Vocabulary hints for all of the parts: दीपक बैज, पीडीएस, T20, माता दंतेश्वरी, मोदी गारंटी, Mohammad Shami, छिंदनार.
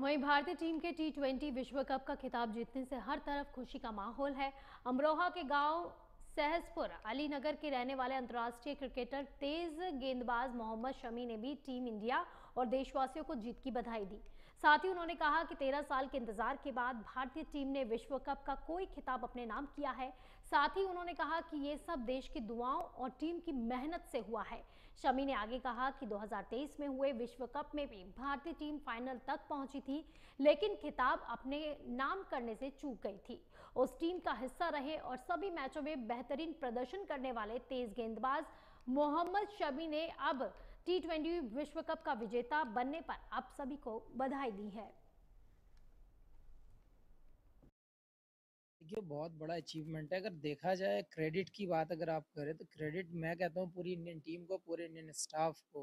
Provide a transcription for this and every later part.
वहीं भारतीय टीम के T20 विश्व कप का खिताब जीतने से हर तरफ खुशी का माहौल है। अमरोहा के गांव सहजपुर अलीनगर के रहने वाले अंतर्राष्ट्रीय क्रिकेटर तेज गेंदबाज मोहम्मद शमी ने भी टीम इंडिया और देशवासियों को जीत की बधाई दी। साथ ही उन्होंने कहा कि 13 साल के इंतजार के बाद भारतीय टीम ने विश्व कप का कोई खिताब अपने नाम किया है। साथ ही उन्होंने कहा कि ये सब देश की दुआओं और टीम की मेहनत से हुआ है। शमी ने आगे कहा कि 2023 में हुए विश्व कप में भी भारतीय टीम फाइनल तक पहुंची थी, लेकिन खिताब अपने नाम करने से चूक गई थी। उस टीम का हिस्सा रहे और सभी मैचों में बेहतरीन प्रदर्शन करने वाले तेज गेंदबाज मोहम्मद शमी ने अब T20 विश्व कप का विजेता बनने पर आप सभी को बधाई दी है। देखिए, बहुत बड़ा अचीवमेंट है। अगर देखा जाए, क्रेडिट की बात अगर आप करें तो क्रेडिट मैं कहता हूँ पूरी इंडियन टीम को, पूरे इंडियन स्टाफ को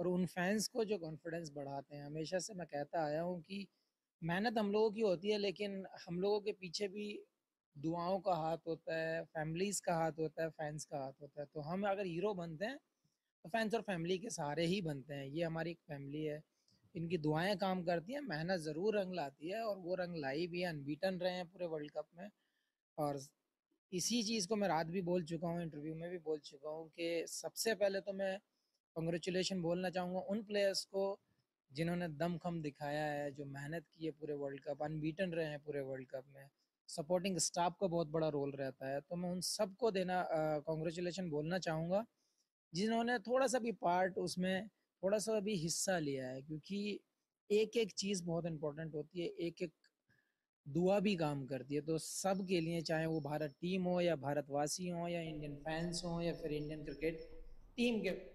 और उन फैंस को जो कॉन्फिडेंस बढ़ाते हैं। हमेशा से मैं कहता आया हूँ कि मेहनत हम लोगों की होती है, लेकिन हम लोगों के पीछे भी दुआओं का हाथ होता है, फैमिलीज़ का हाथ होता है, फैंस का हाथ होता है। तो हम अगर हीरो बनते हैं तो फैंस और फैमिली के सहारे ही बनते हैं। ये हमारी एक फैमिली है, इनकी दुआएं काम करती हैं, मेहनत ज़रूर रंग लाती है और वो रंग लाई भी है। अनबीटन रहे हैं पूरे वर्ल्ड कप में और इसी चीज़ को मैं रात भी बोल चुका हूँ, इंटरव्यू में भी बोल चुका हूँ कि सबसे पहले तो मैं कॉन्ग्रेचुलेशन बोलना चाहूँगा उन प्लेयर्स को जिन्होंने दमखम दिखाया है, जो मेहनत की है पूरे वर्ल्ड कप, अनबीटन रहे हैं पूरे वर्ल्ड कप में। सपोर्टिंग स्टाफ का बहुत बड़ा रोल रहता है, तो मैं उन सबको देना कॉन्ग्रेचुलेशन बोलना चाहूँगा जिन्होंने थोड़ा सा भी पार्ट, उसमें थोड़ा सा भी हिस्सा लिया है, क्योंकि एक एक चीज़ बहुत इम्पोर्टेंट होती है, एक एक दुआ भी काम करती है। तो सब के लिए, चाहे वो भारत टीम हो या भारतवासी हो या इंडियन फैंस हो या फिर इंडियन क्रिकेट टीम के